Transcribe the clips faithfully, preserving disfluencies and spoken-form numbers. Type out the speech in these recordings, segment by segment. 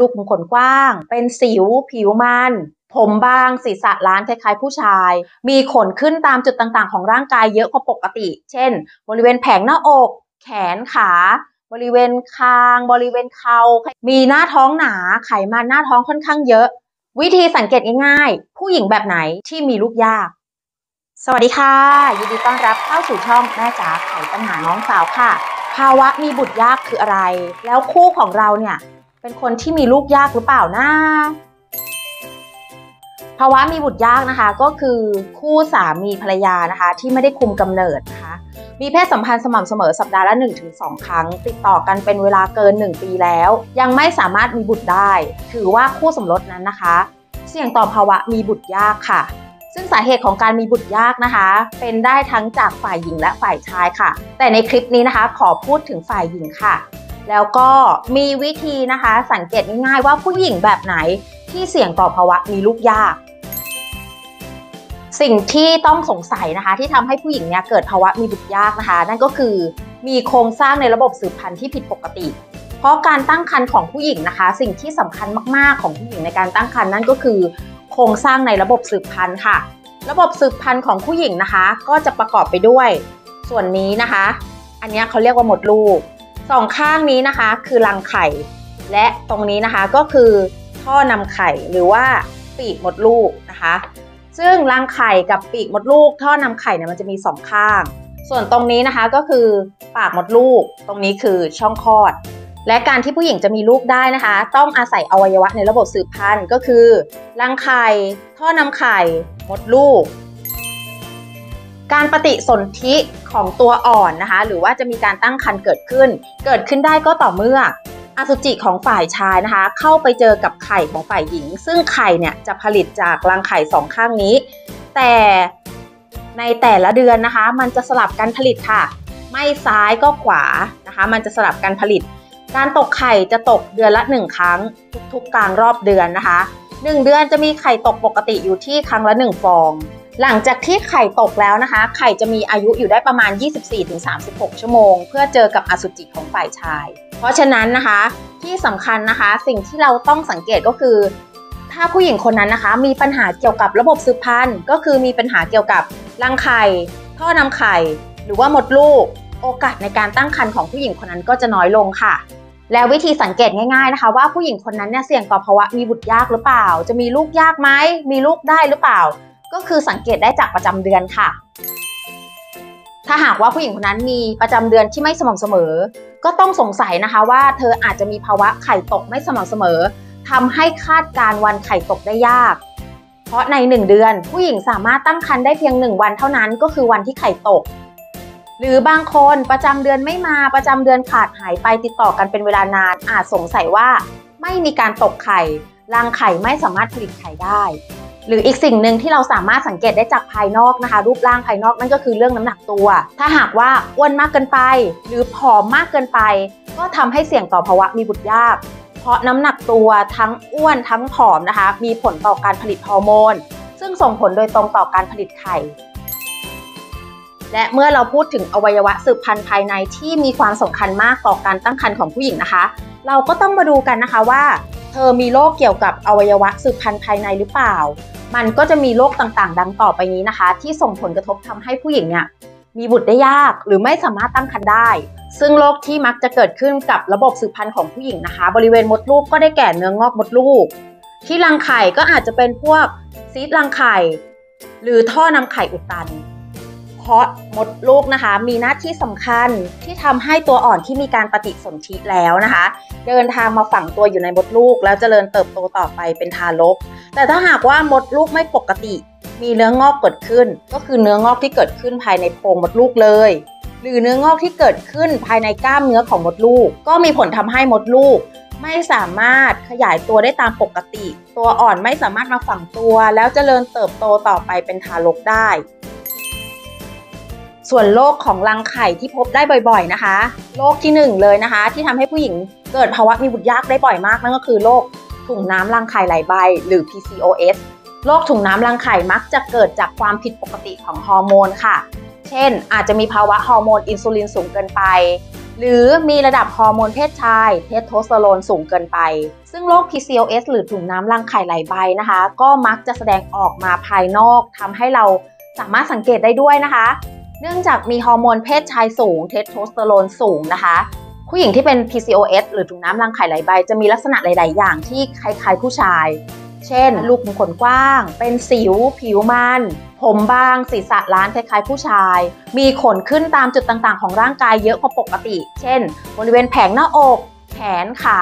ลูกขุมขนกว้างเป็นสิวผิวมันผมบางศีรษะล้านคล้ายๆผู้ชายมีขนขึ้นตามจุดต่างๆของร่างกายเยอะกว่าปกติเช่นบริเวณแผงหน้าอกแขนขาบริเวณคางบริเวณเข่ามีหน้าท้องหนาไขมันหน้าท้องค่อนข้างเยอะวิธีสังเกตง่ายๆผู้หญิงแบบไหนที่มีลูกยากสวัสดีค่ะยินดีต้อนรับเข้าสู่ช่องแม่จ๋าไขปัญหาน้องสาวค่ะภาวะมีบุตรยากคืออะไรแล้วคู่ของเราเนี่ยเป็นคนที่มีลูกยากหรือเปล่านะภาวะมีบุตรยากนะคะก็คือคู่สามีภรรยานะคะที่ไม่ได้คุมกำเนิดนะคะมีเพศสัมพันธ์สม่ำเสมอสัปดาห์ละ หนึ่งถึงสอง ครั้งติดต่อกันเป็นเวลาเกินหนึ่งปีแล้วยังไม่สามารถมีบุตรได้ถือว่าคู่สมรสนั้นนะคะเสี่ยงต่อภาวะมีบุตรยากค่ะซึ่งสาเหตุของการมีบุตรยากนะคะเป็นได้ทั้งจากฝ่ายหญิงและฝ่ายชายค่ะแต่ในคลิปนี้นะคะขอพูดถึงฝ่ายหญิงค่ะแล้วก็มีวิธีนะคะสังเกตง่ายๆว่าผู้หญิงแบบไหนที่เสี่ยงต่อภาวะมีลูกยากสิ่งที่ต้องสงสัยนะคะที่ทำให้ผู้หญิงเนี่ยเกิดภาวะมีบุตรยากนะคะนั่นก็คือมีโครงสร้างในระบบสืบพันธุ์ที่ผิดปกติเพราะการตั้งครรภ์ของผู้หญิงนะคะสิ่งที่สำคัญมากๆของผู้หญิงในการตั้งครรภ์นั่นก็คือโครงสร้างในระบบสืบพันธุ์ค่ะระบบสืบพันธุ์ของผู้หญิงนะคะก็จะประกอบไปด้วยส่วนนี้นะคะอันนี้เขาเรียกว่าหมดลูกสองข้างนี้นะคะคือรังไข่และตรงนี้นะคะก็คือท่อนำไข่หรือว่าปีกมดลูกนะคะซึ่งรังไข่กับปีกมดลูกท่อนำไข่เนี่ยมันจะมีสองข้างส่วนตรงนี้นะคะก็คือปากมดลูกตรงนี้คือช่องคลอดและการที่ผู้หญิงจะมีลูกได้นะคะต้องอาศัยอวัยวะในระบบสืบพันธุ์ก็คือรังไข่ท่อนำไข่มดลูกการปฏิสนธิของตัวอ่อนนะคะหรือว่าจะมีการตั้งครรภ์เกิดขึ้นเกิดขึ้นได้ก็ต่อเมื่ออสุจิของฝ่ายชายนะคะเข้าไปเจอกับไข่ของฝ่ายหญิงซึ่งไข่เนี่ยจะผลิตจากรังไข่สองข้างนี้แต่ในแต่ละเดือนนะคะมันจะสลับกันผลิตค่ะไม่ซ้ายก็ขวานะคะมันจะสลับกันผลิตการตกไข่จะตกเดือนละหนึ่งครั้งทุกๆกลางรอบเดือนนะคะหนึ่งเดือนจะมีไข่ตกปกติอยู่ที่ครั้งละหนึ่งฟองหลังจากที่ไข่ตกแล้วนะคะไข่จะมีอายุอยู่ได้ประมาณ ยี่สิบสี่ถึงสามสิบหก ชั่วโมงเพื่อเจอกับอสุจิของฝ่ายชายเพราะฉะนั้นนะคะที่สำคัญนะคะสิ่งที่เราต้องสังเกตก็คือถ้าผู้หญิงคนนั้นนะคะมีปัญหาเกี่ยวกับระบบสืบพันธุ์ก็คือมีปัญหาเกี่ยวกับรังไข่ท่อนำไข่หรือว่ามดลูกโอกาสในการตั้งครรภ์ของผู้หญิงคนนั้นก็จะน้อยลงค่ะแล้ววิธีสังเกตง่ายๆนะคะว่าผู้หญิงคนนั้นเนี่ยเสี่ยงต่อภาวะมีบุตรยากหรือเปล่าจะมีลูกยากไหมมีลูกได้หรือเปล่าก็คือสังเกตได้จากประจำเดือนค่ะถ้าหากว่าผู้หญิงคนนั้นมีประจำเดือนที่ไม่สม่ำเสมอก็ต้องสงสัยนะคะว่าเธออาจจะมีภาวะไข่ตกไม่สม่ำเสมอทำให้คาดการวันไข่ตกได้ยากเพราะในหนึ่งเดือนผู้หญิงสามารถตั้งครรภ์ได้เพียงหนึ่งวันเท่านั้นก็คือวันที่ไข่ตกหรือบางคนประจำเดือนไม่มาประจำเดือนขาดหายไปติดต่อกันเป็นเวลานานอาจสงสัยว่าไม่มีการตกไข่รังไข่ไม่สามารถผลิตไข่ได้หรืออีกสิ่งหนึ่งที่เราสามารถสังเกตได้จากภายนอกนะคะรูปร่างภายนอกนั่นก็คือเรื่องน้ำหนักตัวถ้าหากว่าอ้วนมากเกินไปหรือผอมมากเกินไปก็ทำให้เสี่ยงต่อภาวะมีบุตรยากเพราะน้ำหนักตัวทั้งอ้วนทั้งผอมนะคะมีผลต่อการผลิตฮอร์โมนซึ่งส่งผลโดยตรงต่อการผลิตไข่และเมื่อเราพูดถึงอวัยวะสืบพันธุ์ภายในที่มีความสำคัญมากต่อการตั้งครรภ์ของผู้หญิงนะคะเราก็ต้องมาดูกันนะคะว่าเธอมีโรคเกี่ยวกับอวัยวะสืบพันธุ์ภายในหรือเปล่ามันก็จะมีโรคต่างๆดังต่อไปนี้นะคะที่ส่งผลกระทบทำให้ผู้หญิงเนี่ยมีบุตรได้ยากหรือไม่สามารถตั้งครรภ์ได้ซึ่งโรคที่มักจะเกิดขึ้นกับระบบสืบพันธุ์ของผู้หญิงนะคะบริเวณมดลูกก็ได้แก่เนื้องอกมดลูกที่รังไข่ก็อาจจะเป็นพวกซีสต์รังไข่หรือท่อนำไข่อุดตันเพราะมดลูกนะคะมีหน้าที่สำคัญที่ทำให้ตัวอ่อนที่มีการปฏิสนธิแล้วนะคะเดินทางมาฝังตัวอยู่ในมดลูกแล้วเจริญเติบโตต่อไปเป็นทารกแต่ถ้าหากว่ามดลูกไม่ปกติมีเนื้องอกเกิดขึ้นก็คือเนื้องอกที่เกิดขึ้นภายในโพรงมดลูกเลยหรือเนื้องอกที่เกิดขึ้นภายในกล้ามเนื้อของมดลูกก็มีผลทำให้มดลูกไม่สามารถขยายตัวได้ตามปกติตัวอ่อนไม่สามารถมาฝังตัวแล้วเจริญเติบโตต่อไปเป็นทารกได้ส่วนโรคของรังไข่ที่พบได้บ่อยๆนะคะโรคที่หนึ่งเลยนะคะที่ทำให้ผู้หญิงเกิดภาวะมีบุตรยากได้บ่อยมากนั่นก็คือโรคถุงน้ำรังไข่หลายใบหรือ พี ซี โอ เอส โรคถุงน้ำรังไข่มักจะเกิดจากความผิดปกติของฮอร์โมนค่ะเช่นอาจจะมีภาวะฮอร์โมนอินซูลินสูงเกินไป หรือมีระดับฮอร์โมนเพศชายเทสโทสเตอโรนสูงเกินไปซึ่งโรค พี ซี โอ เอส หรือถุงน้ำรังไข่ไหลใบนะคะก็มักจะแสดงออกมาภายนอกทำให้เราสามารถสังเกตได้ด้วยนะคะเนื่องจากมีฮอร์โมนเพศชายสูงเทสโทสเตอโรนสูงนะคะผู้หญิงที่เป็น พี ซี โอ เอส หรือถุงน้ำรังไข่ไหลใบจะมีลักษณะหลายๆอย่างที่คล้ายๆผู้ชายเช่นรูขุมขนกว้างเป็นสิวผิวมันผมบางศีรษะล้านคล้ายๆผู้ชายมีขนขึ้นตามจุดต่างๆของร่างกายเยอะกว่าปกติเช่นบริเวณแผงหน้าอกแขนขา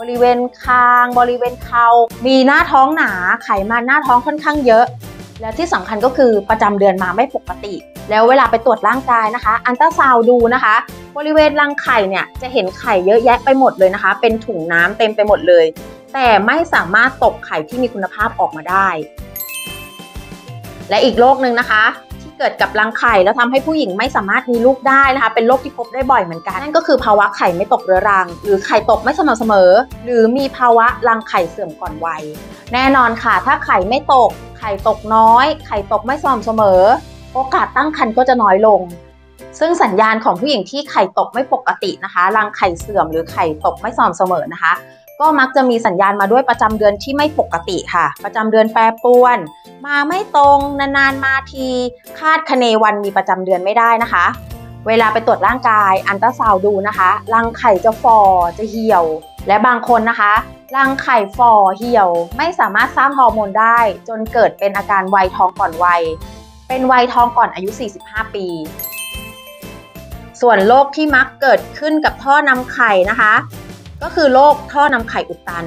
บริเวณคางบริเวณเข่ามีหน้าท้องหนาไขมันหน้าท้องค่อนข้างเยอะและที่สำคัญก็คือประจำเดือนมาไม่ปกติแล้วเวลาไปตรวจร่างกายนะคะอัลตราซาวด์ดูนะคะบริเวณรังไข่เนี่ยจะเห็นไข่เยอะแยะไปหมดเลยนะคะเป็นถุงน้ำเต็มไปหมดเลยแต่ไม่สามารถตกไข่ที่มีคุณภาพออกมาได้และอีกโรคหนึ่งนะคะที่เกิดกับรังไข่แล้วทำให้ผู้หญิงไม่สามารถมีลูกได้นะคะเป็นโรคที่พบได้บ่อยเหมือนกันนั่นก็คือภาวะไข่ไม่ตกเรื้อรังหรือไข่ตกไม่สม่ำเสมอหรือมีภาวะรังไข่เสื่อมก่อนวัยแน่นอนค่ะถ้าไข่ไม่ตกไข่ตกน้อยไข่ตกไม่สม่ำเสมอโอกาสตั้งครรภ์ก็จะน้อยลงซึ่งสัญญาณของผู้หญิงที่ไข่ตกไม่ปกตินะคะรังไข่เสื่อมหรือไข่ตกไม่สม่ำเสมอนะคะก็มักจะมีสัญญาณมาด้วยประจำเดือนที่ไม่ปกติค่ะประจำเดือนแปรปรวนมาไม่ตรงนานๆมาทีคาดคะเนวันมีประจำเดือนไม่ได้นะคะเวลาไปตรวจร่างกายอัลตราซาวด์ดูนะคะรังไข่จะฝ่อจะเหี่ยวและบางคนนะคะรังไข่ฝ่อเหี่ยวไม่สามารถสร้างฮอร์โมนได้จนเกิดเป็นอาการวัยทองก่อนวัยเป็นวัยทองก่อนอายุสี่สิบห้าปีส่วนโรคที่มักเกิดขึ้นกับท่อนำไข่นะคะก็คือโรคท่อนำไข่อุดตัน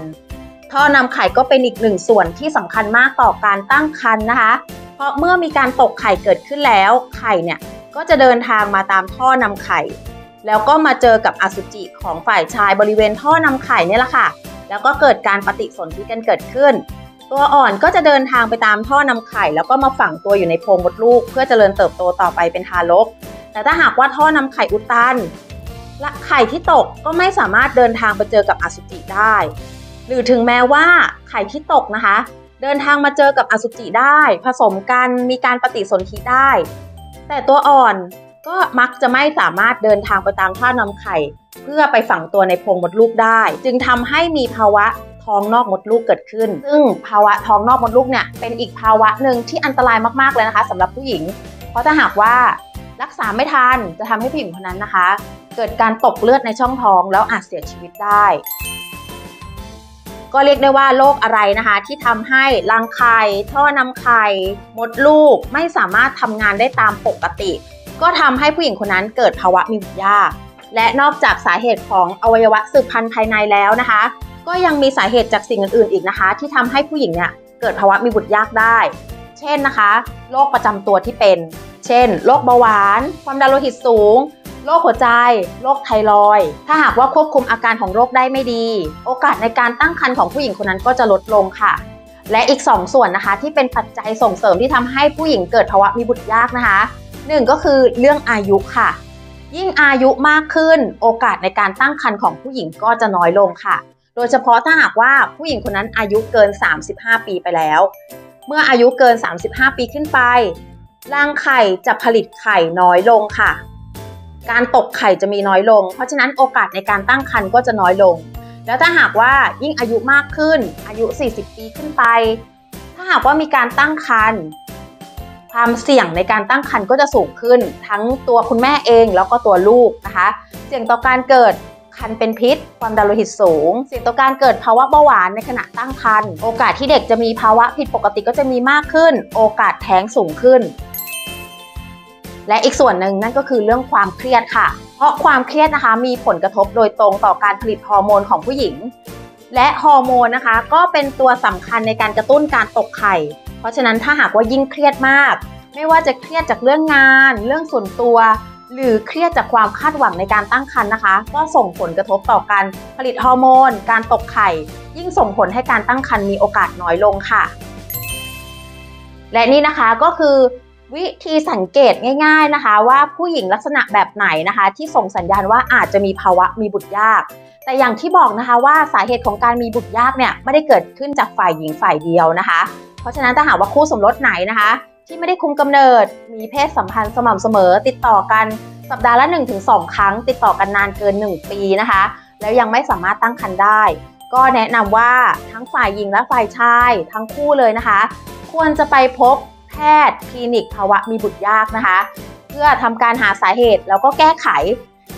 ท่อนำไข่ก็เป็นอีกหนึ่งส่วนที่สำคัญมากต่อการตั้งครรภ์นะคะเพราะเมื่อมีการตกไข่เกิดขึ้นแล้วไข่เนี่ยก็จะเดินทางมาตามท่อนำไข่แล้วก็มาเจอกับอสุจิของฝ่ายชายบริเวณท่อนำไข่เนี่ยแหละค่ะแล้วก็เกิดการปฏิสนธิกันเกิดขึ้นตัวอ่อนก็จะเดินทางไปตามท่อนำไข่แล้วก็มาฝังตัวอยู่ในโพรงมดลูกเพื่อเจริญเติบโตต่อไปเป็นทารกแต่ถ้าหากว่าท่อนำไข่อุดตันและไข่ที่ตกก็ไม่สามารถเดินทางไปเจอกับอสุจิได้หรือถึงแม้ว่าไข่ที่ตกนะคะเดินทางมาเจอกับอสุจิได้ผสมกันมีการปฏิสนธิได้แต่ตัวอ่อนก็มักจะไม่สามารถเดินทางไปตามท่อนำไข่เพื่อไปฝังตัวในโพรงมดลูกได้จึงทำให้มีภาวะท้องนอกมดลูกเกิดขึ้นซึ่งภาวะท้องนอกมดลูกเนี่ยเป็นอีกภาวะหนึ่งที่อันตรายมากๆเลยนะคะสำหรับผู้หญิงเพราะถ้าหากว่ารักษาไม่ทันจะทำให้ผู้หญิงคนนั้นนะคะเกิดการตกเลือดในช่องท้องแล้วอาจเสียชีวิตได้ก็เรียกได้ว่าโรคอะไรนะคะที่ทำให้รังไข่ท่อนำไข่มดลูกไม่สามารถทำงานได้ตามปกติก็ทำให้ผู้หญิงคนนั้นเกิดภาวะมีบุตรยากและนอกจากสาเหตุของอวัยวะสืบพันธุ์ภายในแล้วนะคะก็ยังมีสาเหตุจากสิ่งอื่นๆอีกนะคะที่ทำให้ผู้หญิงเนี่ยเกิดภาวะมีบุตรยากได้เช่นนะคะโรคประจำตัวที่เป็นเช่นโรคเบาหวานความดันโลหิตสูงโรคหัวใจโรคไทรอยด์ถ้าหากว่าควบคุมอาการของโรคได้ไม่ดีโอกาสในการตั้งครรภ์ของผู้หญิงคนนั้นก็จะลดลงค่ะและอีกสองส่วนนะคะที่เป็นปัจจัยส่งเสริมที่ทำให้ผู้หญิงเกิดภาวะมีบุตรยากนะคะหนึ่งก็คือเรื่องอายุค่ะยิ่งอายุมากขึ้นโอกาสในการตั้งครรภ์ของผู้หญิงก็จะน้อยลงค่ะโดยเฉพาะถ้าหากว่าผู้หญิงคนนั้นอายุเกินสามสิบห้าปีไปแล้วเมื่ออายุเกินสามสิบห้าปีขึ้นไปรังไข่จะผลิตไข่น้อยลงค่ะการตกไข่จะมีน้อยลงเพราะฉะนั้นโอกาสในการตั้งครรภ์ก็จะน้อยลงแล้วถ้าหากว่ายิ่งอายุมากขึ้นอายุสี่สิบปีขึ้นไปถ้าหากว่ามีการตั้งครรภ์ความเสี่ยงในการตั้งครรภ์ก็จะสูงขึ้นทั้งตัวคุณแม่เองแล้วก็ตัวลูกนะคะเสี่ยงต่อการเกิดครรภ์เป็นพิษความดันโลหิตสูงเสี่ยงต่อการเกิดภาวะเบาหวานในขณะตั้งครรภ์โอกาสที่เด็กจะมีภาวะผิดปกติก็จะมีมากขึ้นโอกาสแท้งสูงขึ้นและอีกส่วนหนึ่งนั่นก็คือเรื่องความเครียดค่ะเพราะความเครียดนะคะมีผลกระทบโดยตรงต่อการผลิตฮอร์โมนของผู้หญิงและฮอร์โมนนะคะก็เป็นตัวสำคัญในการกระตุ้นการตกไข่เพราะฉะนั้นถ้าหากว่ายิ่งเครียดมากไม่ว่าจะเครียดจากเรื่องงานเรื่องส่วนตัวหรือเครียดจากความคาดหวังในการตั้งครรภ์นะคะก็ส่งผลกระทบต่อการผลิตฮอร์โมนการตกไข่ยิ่งส่งผลให้การตั้งครรภ์มีโอกาสน้อยลงค่ะและนี่นะคะก็คือวิธีสังเกตง่ายๆนะคะว่าผู้หญิงลักษณะแบบไหนนะคะที่ส่งสัญญาณว่าอาจจะมีภาวะมีบุตรยากแต่อย่างที่บอกนะคะว่าสาเหตุของการมีบุตรยากเนี่ยไม่ได้เกิดขึ้นจากฝ่ายหญิงฝ่ายเดียวนะคะเพราะฉะนั้นถ้าหากว่าคู่สมรสไหนนะคะที่ไม่ได้คุมกำเนิดมีเพศสัมพันธ์สม่ำเสมอติดต่อกัน สัปดาห์ละ หนึ่งถึงสอง ครั้งติดต่อกันนานเกินหนึ่งปีนะคะแล้วยังไม่สามารถตั้งครรภ์ได้ก็แนะนำว่าทั้งฝ่ายหญิงและฝ่ายชายทั้งคู่เลยนะคะควรจะไปพบแพทย์คลินิกภาวะมีบุตรยากนะคะเพื่อทำการหาสาเหตุแล้วก็แก้ไข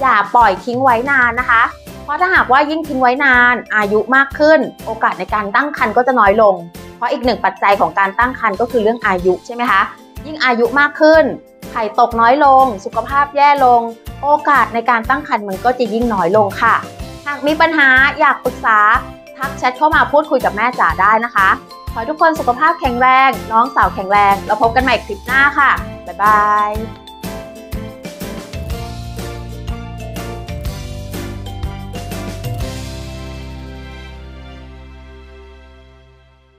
อย่าปล่อยทิ้งไว้นานนะคะเพราะถ้าหากว่ายิ่งทิ้งไว้นานอายุมากขึ้นโอกาสในการตั้งครรภ์ก็จะน้อยลงเพราะอีกหนึ่งปัจจัยของการตั้งครรภ์ก็คือเรื่องอายุใช่ไหมคะยิ่งอายุมากขึ้นไข่ตกน้อยลงสุขภาพแย่ลงโอกาสในการตั้งครรภ์มันก็จะยิ่งน้อยลงค่ะหากมีปัญหาอยากปรึกษาทักแชทเข้ามาพูดคุยกับแม่จ๋าได้นะคะขอให้ทุกคนสุขภาพแข็งแรงน้องสาวแข็งแรงแล้วพบกันใหม่คลิปหน้าค่ะบ๊ายบาย